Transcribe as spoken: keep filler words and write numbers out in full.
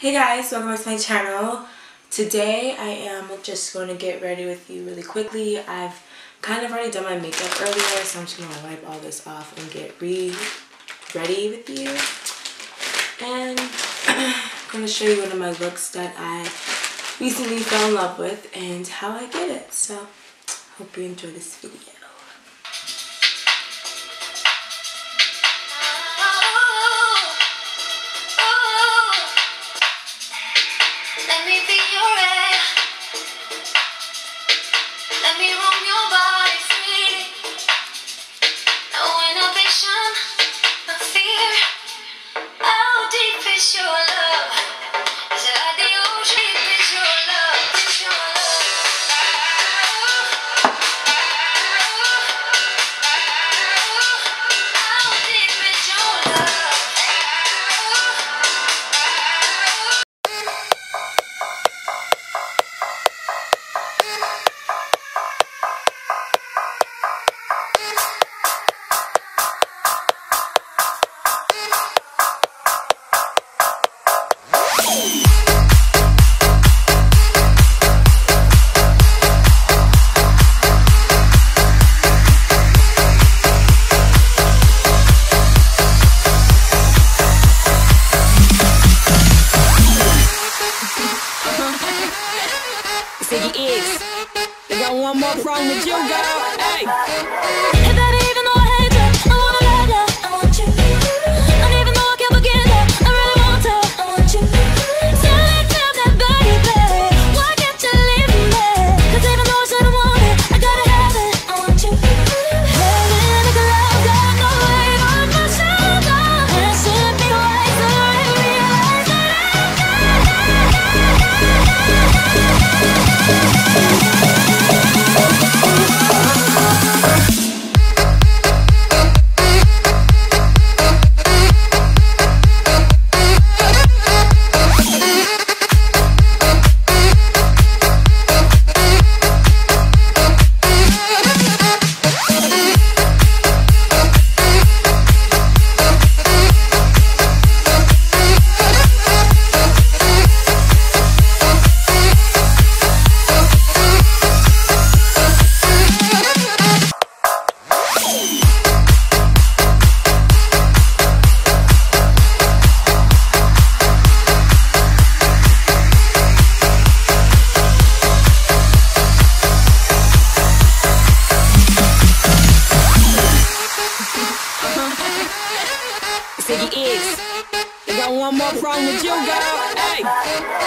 Hey guys, welcome back to my channel. Today I am just going to get ready with you really quickly. I've kind of already done my makeup earlier, so I'm just going to wipe all this off and get re ready with you. And I'm going to show you one of my looks that I recently fell in love with and how I did it. So, hope you enjoy this video. Wrong with you, girl? Hey. If I didn't even know I hate you, I wanna let you. I want you. I don't even know I can begin that. I really want to. I want you. Tell me, tell me, baby, why can't you leave me? 'Cause even though I shouldn't want it, I gotta have it. I want you. Living in the clouds, got no way on my shoulder. And I should be wiser and realize that I got. Is. They got one more problem with you, girl. Hey.